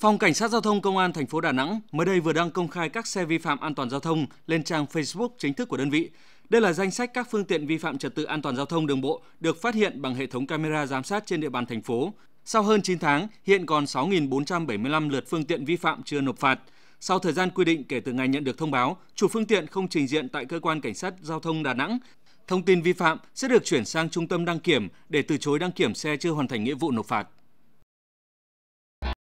Phòng Cảnh sát Giao thông Công an thành phố Đà Nẵng mới đây vừa đăng công khai các xe vi phạm an toàn giao thông lên trang Facebook chính thức của đơn vị. Đây là danh sách các phương tiện vi phạm trật tự an toàn giao thông đường bộ được phát hiện bằng hệ thống camera giám sát trên địa bàn thành phố. Sau hơn 9 tháng, hiện còn 6.475 lượt phương tiện vi phạm chưa nộp phạt. Sau thời gian quy định kể từ ngày nhận được thông báo, chủ phương tiện không trình diện tại cơ quan Cảnh sát Giao thông Đà Nẵng, thông tin vi phạm sẽ được chuyển sang trung tâm đăng kiểm để từ chối đăng kiểm xe chưa hoàn thành nghĩa vụ nộp phạt.